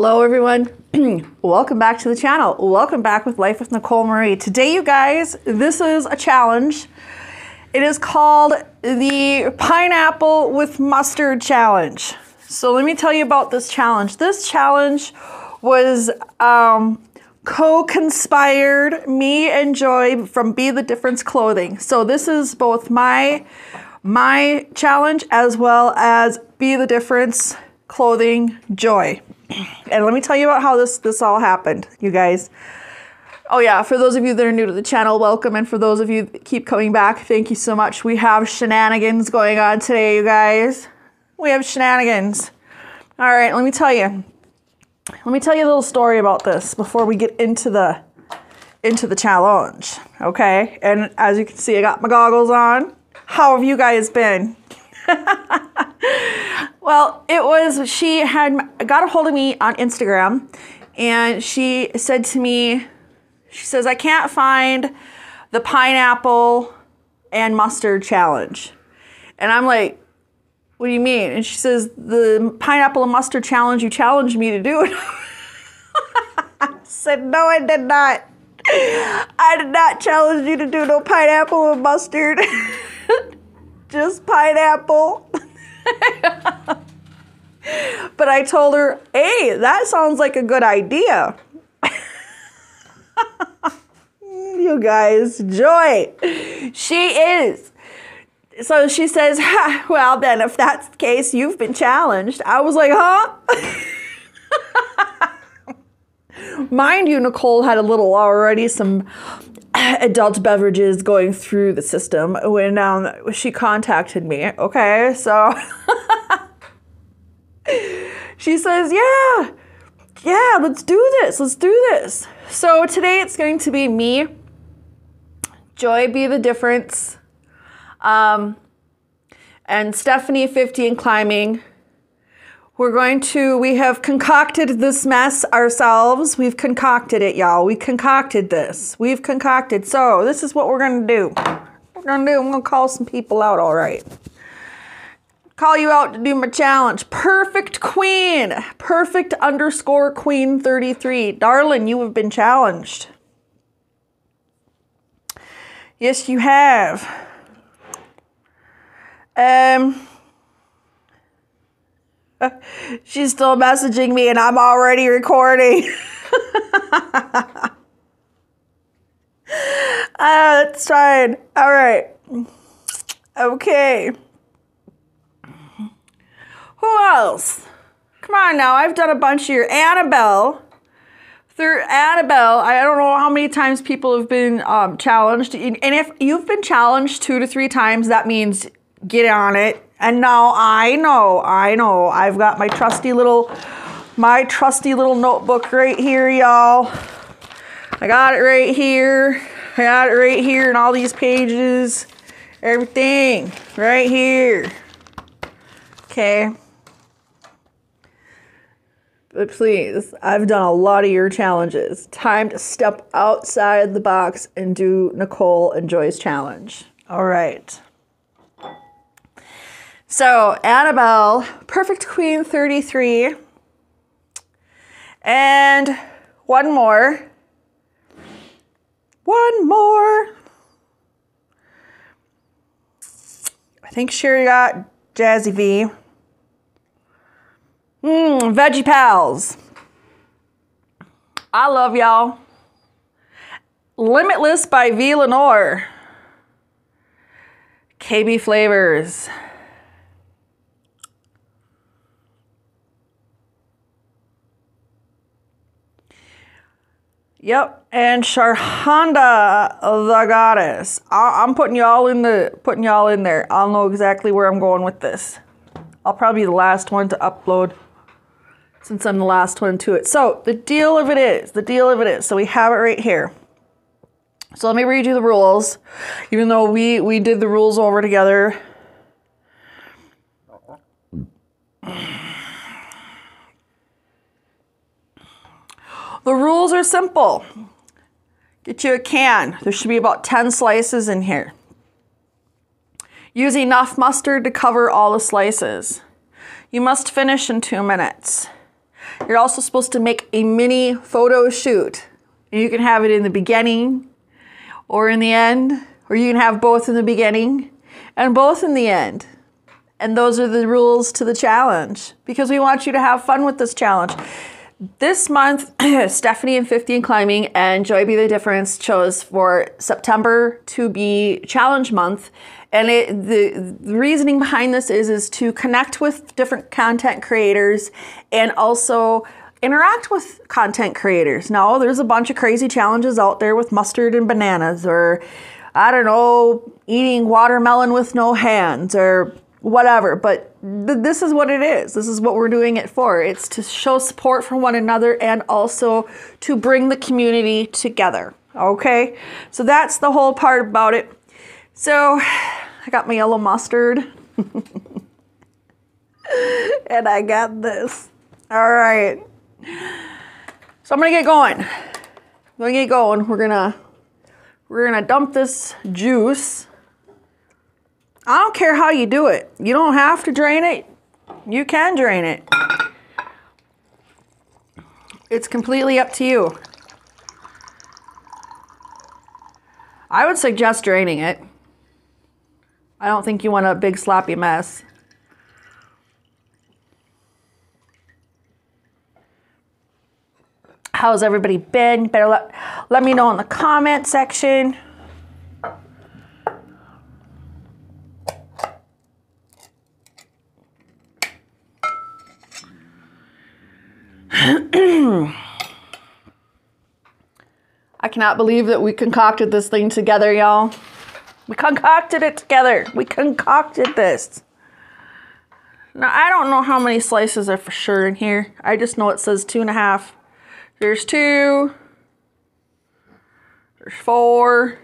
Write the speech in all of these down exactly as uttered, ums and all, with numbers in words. Hello everyone, welcome back to the channel. Welcome back with Life with Nicole Marie. Today you guys, this is a challenge. It is called the Pineapple with Mustard Challenge. So let me tell you about this challenge. This challenge was um, co-conspired me and Joy from Be the Difference Clothing. So this is both my, my challenge as well as Be the Difference Clothing Joy. And let me tell you about how this, this all happened, you guys. Oh yeah, for those of you that are new to the channel, welcome. And for those of you that keep coming back, thank you so much. We have shenanigans going on today, you guys. We have shenanigans. All right, let me tell you. Let me tell you a little story about this before we get into the, into the challenge, okay? And as you can see, I got my goggles on. How have you guys been? Well, it was, she had got a hold of me on Instagram and she said to me, she says, I can't find the pineapple and mustard challenge. And I'm like, what do you mean? And she says, the pineapple and mustard challenge, you challenged me to do it. I said, no, I did not. I did not challenge you to do no pineapple and mustard. Just pineapple. But I told her, hey, that sounds like a good idea. You guys, Joy, she is. So she says, ha, well, then if that's the case, you've been challenged. I was like, huh? Mind you, Nicole had a little already, some adult beverages going through the system when um, she contacted me. Okay, so she says, yeah, yeah, let's do this. Let's do this. So today it's going to be me, Joy Be the Difference, Um, and Stephanie, fifty and Climbing. We're going to, we have concocted this mess ourselves. We've concocted it, y'all. We concocted this. We've concocted. So this is what we're going to do. We're going to do, I'm going to call some people out, all right. Call you out to do my challenge. Perfect Queen. Perfect underscore Queen thirty-three. Darling, you have been challenged. Yes, you have. Um, she's still messaging me and I'm already recording. uh, let's try it. All right. Okay. Who else? Come on now. I've done a bunch here. Annabelle. Through Annabelle, I don't know how many times people have been um, challenged. And if you've been challenged two to three times, that means get on it. And now I know, I know, I've got my trusty little, my trusty little notebook right here, y'all. I got it right here. I got it right here, and all these pages, everything right here. Okay. But please, I've done a lot of your challenges. Time to step outside the box and do Nicole and Joy's challenge. All right. So, Annabelle, Perfect Queen thirty-three, and one more, one more. I think Sherry got Jazzy V. Mmm, Veggie Pals. I love y'all. Limitless by V-Lenoir. K B Flavors. Yep, and Sharhonda the Goddess. I I'm putting y'all in the putting y'all in there. I'll know exactly where I'm going with this. I'll probably be the last one to upload since I'm the last one to it. So the deal of it is, the deal of it is. So we have it right here. So let me read you the rules, even though we we did the rules over together. The rules are simple. Get you a can. There should be about ten slices in here. Use enough mustard to cover all the slices. You must finish in two minutes. You're also supposed to make a mini photo shoot. You can have it in the beginning or in the end, or you can have both in the beginning and both in the end. And those are the rules to the challenge, because we want you to have fun with this challenge. This month, Stephanie and fifty and Climbing and Joy Be the Difference chose for September to be challenge month. And it, the, the reasoning behind this is, is to connect with different content creators and also interact with content creators. Now, there's a bunch of crazy challenges out there with mustard and bananas, or I don't know, eating watermelon with no hands, or whatever, but th this is what it is. This is what we're doing it for. It's to show support for one another and also to bring the community together, okay? So that's the whole part about it. So I got my yellow mustard and I got this. All right. So I'm gonna get going. I'm gonna get going. We're gonna, we're gonna dump this juice. I don't care how you do it. You don't have to drain it. You can drain it. It's completely up to you. I would suggest draining it. I don't think you want a big sloppy mess. How's everybody been? Better let, let me know in the comment section. I cannot believe that we concocted this thing together, y'all. We concocted it together. We concocted this. Now, I don't know how many slices are for sure in here. I just know it says two and a half. There's two. There's four.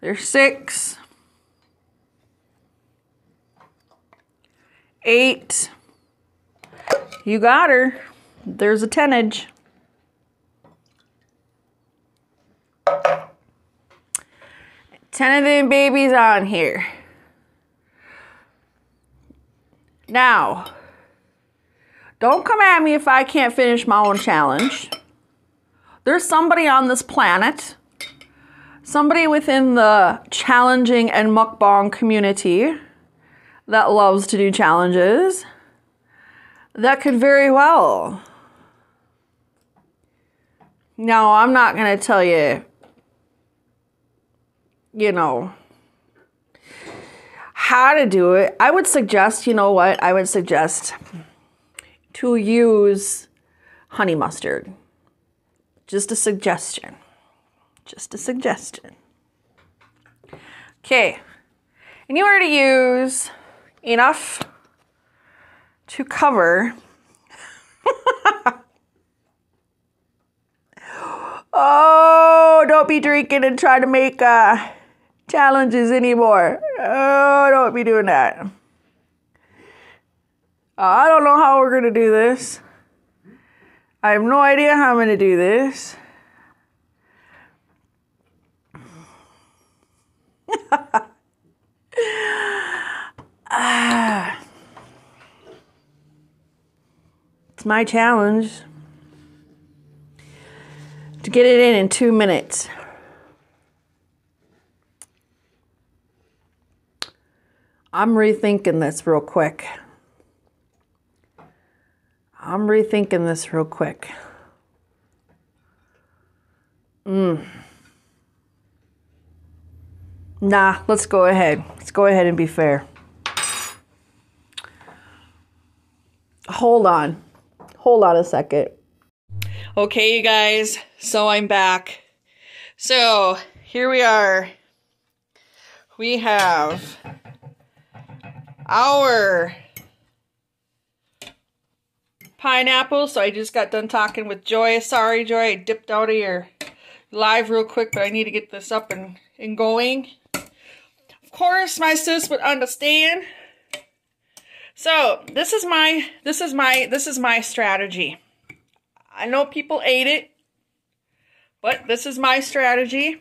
There's six. Eight. You got her. There's a tenage. ten of them babies on here. Now, don't come at me if I can't finish my own challenge. There's somebody on this planet, somebody within the challenging and mukbang community that loves to do challenges, that could very well. Now, I'm not gonna tell you, you know, how to do it. I would suggest, you know what? I would suggest to use honey mustard. Just a suggestion. Just a suggestion. Okay. And you are to use enough to cover. Oh, don't be drinking and trying to make uh, challenges anymore. Oh, don't be doing that. Uh, I don't know how we're gonna do this. I have no idea how I'm gonna do this. Ah. It's my challenge to get it in in two minutes. I'm rethinking this real quick. I'm rethinking this real quick. Mm. Nah, let's go ahead. Let's go ahead and be fair. Hold on. Hold on a second. Okay, you guys. So I'm back. So here we are. We have our pineapple. So I just got done talking with Joy. Sorry, Joy, I dipped out of your live real quick, but I need to get this up and, and going. Of course, my sis would understand. So this is my, this is my, this is my strategy. I know people ate it, but this is my strategy,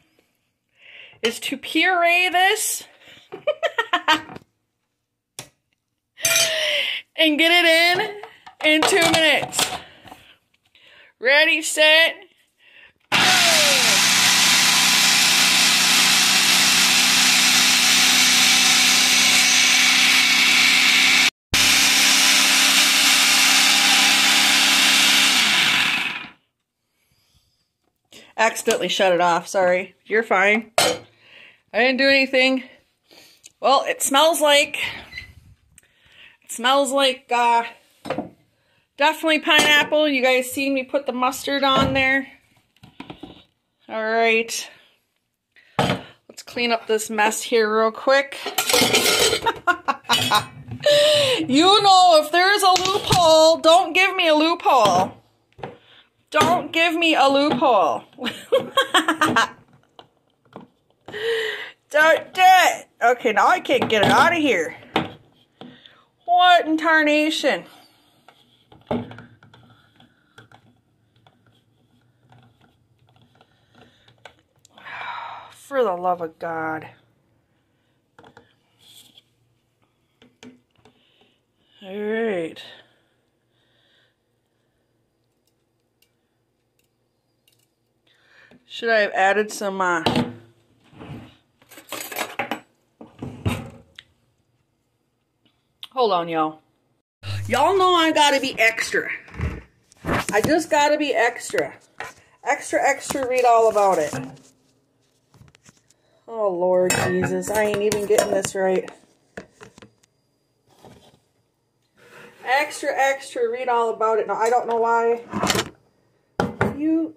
is to puree this and get it in in two minutes. Ready, set, go! Accidentally shut it off, sorry. You're fine. I didn't do anything. Well, it smells like, it smells like, uh, definitely pineapple. You guys seen me put the mustard on there. All right. Let's clean up this mess here real quick. You know, if there's a loophole, don't give me a loophole. Don't give me a loophole. Don't do it. Okay, now I can't get it out of here. What in tarnation? For the love of God. All right. Should I have added some, uh, hold on, y'all. Y'all know I gotta be extra. I just gotta be extra. Extra, extra, read all about it. Oh, Lord Jesus, I ain't even getting this right. Extra, extra, read all about it. Now, I don't know why you...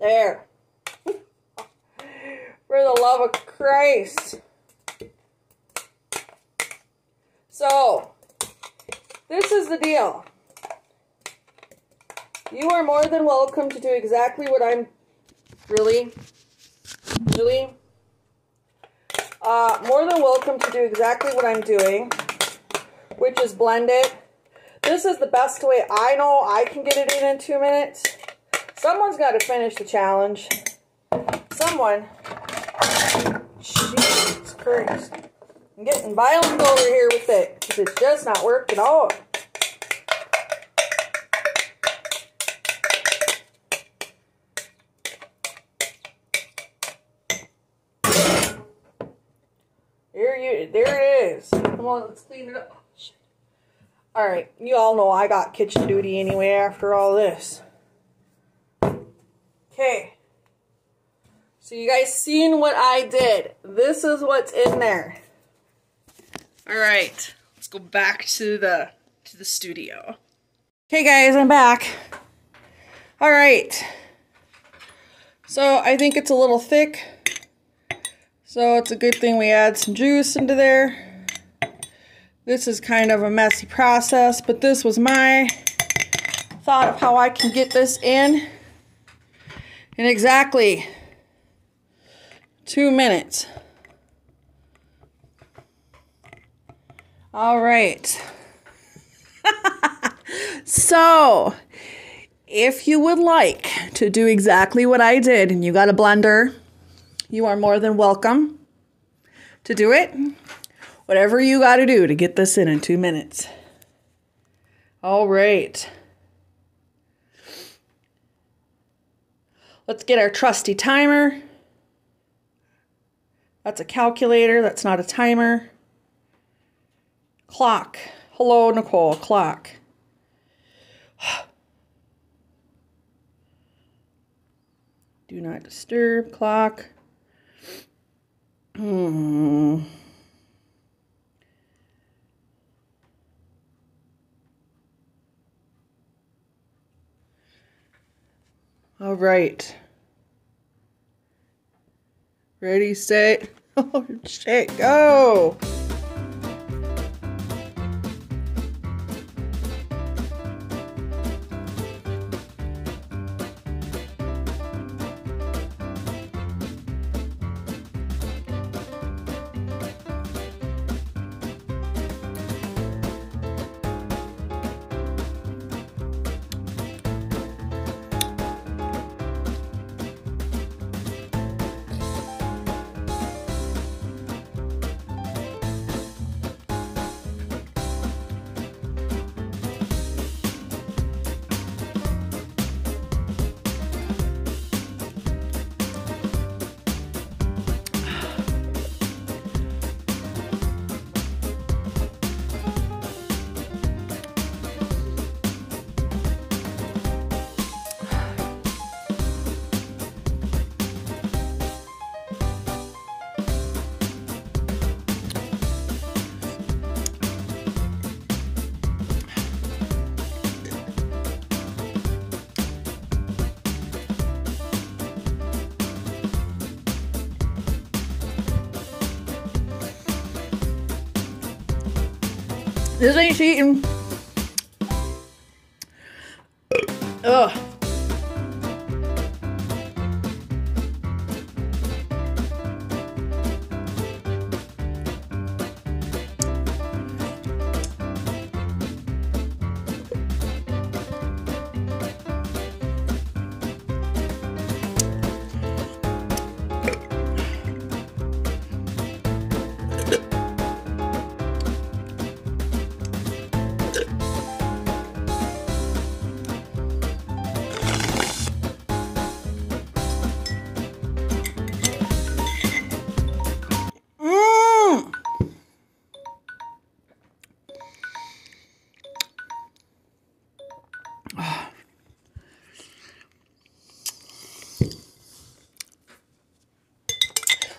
There. For the love of Christ. So, this is the deal. You are more than welcome to do exactly what I'm really, really, uh, more than welcome to do exactly what I'm doing, which is blend it. This is the best way I know I can get it in in two minutes. Someone's got to finish the challenge. Someone. Jesus Christ. I'm getting violent over here with it. Because it does not work at all. Here you, there it is. Come on, let's clean it up. Alright, you all know I got kitchen duty anyway after all this. Okay, so you guys seen what I did. This is what's in there. All right, let's go back to the, to the studio. Okay guys, I'm back. All right, so I think it's a little thick. So it's a good thing we add some juice into there. This is kind of a messy process, but this was my thought of how I can get this in. In exactly two minutes. All right. So, if you would like to do exactly what I did and you got a blender, you are more than welcome to do it. Whatever you got to do to get this in in two minutes. All right. Let's get our trusty timer. That's a calculator. That's not a timer. Clock. Hello, Nicole. Clock. Do not disturb. Clock. Hmm. All right. Ready, set, oh shit, go! This ain't cheating. Ugh.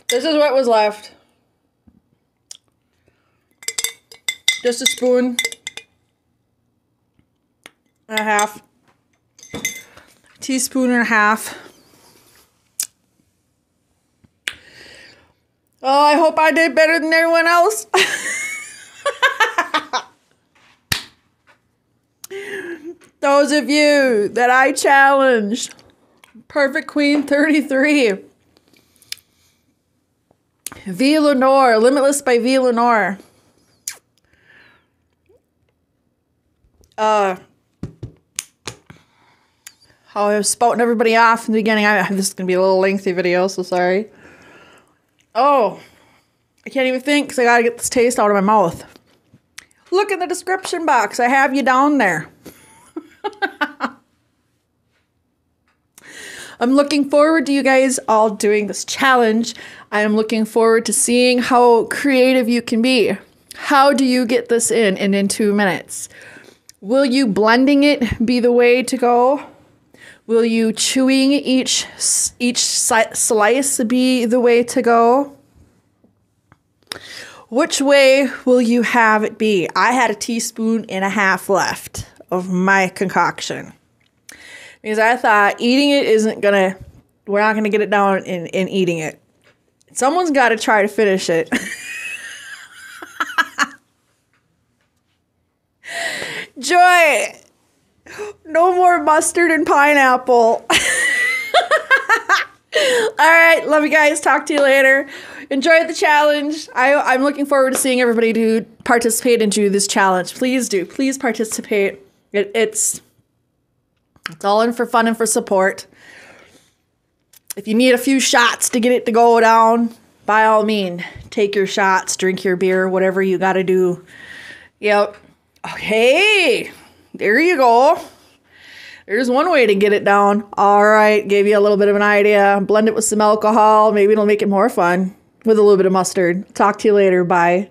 This is what was left. Just a spoon and a half. A teaspoon and a half. Oh, I hope I did better than everyone else. Those of you that I challenged, Perfect Queen thirty-three. V-Lenoir, Limitless by V-Lenoir. Uh, how I was spouting everybody off in the beginning. I, this is going to be a little lengthy video, so sorry. Oh, I can't even think because I got to get this taste out of my mouth. Look in the description box. I have you down there. I'm looking forward to you guys all doing this challenge. I am looking forward to seeing how creative you can be. How do you get this in and in two minutes? Will you blending it be the way to go? Will you chewing each, each slice be the way to go? Which way will you have it be? I had a teaspoon and a half left of my concoction. Because I thought eating it isn't gonna, we're not gonna get it down in, in eating it. Someone's gotta try to finish it. Joy, no more mustard and pineapple. All right, love you guys, talk to you later. Enjoy the challenge. I, I'm looking forward to seeing everybody who participate and do this challenge. Please do, please participate. It, it's... It's all in for fun and for support. If you need a few shots to get it to go down, by all means, take your shots, drink your beer, whatever you got to do. Yep. Okay. There you go. There's one way to get it down. All right. Gave you a little bit of an idea. Blend it with some alcohol. Maybe it'll make it more fun with a little bit of mustard. Talk to you later. Bye.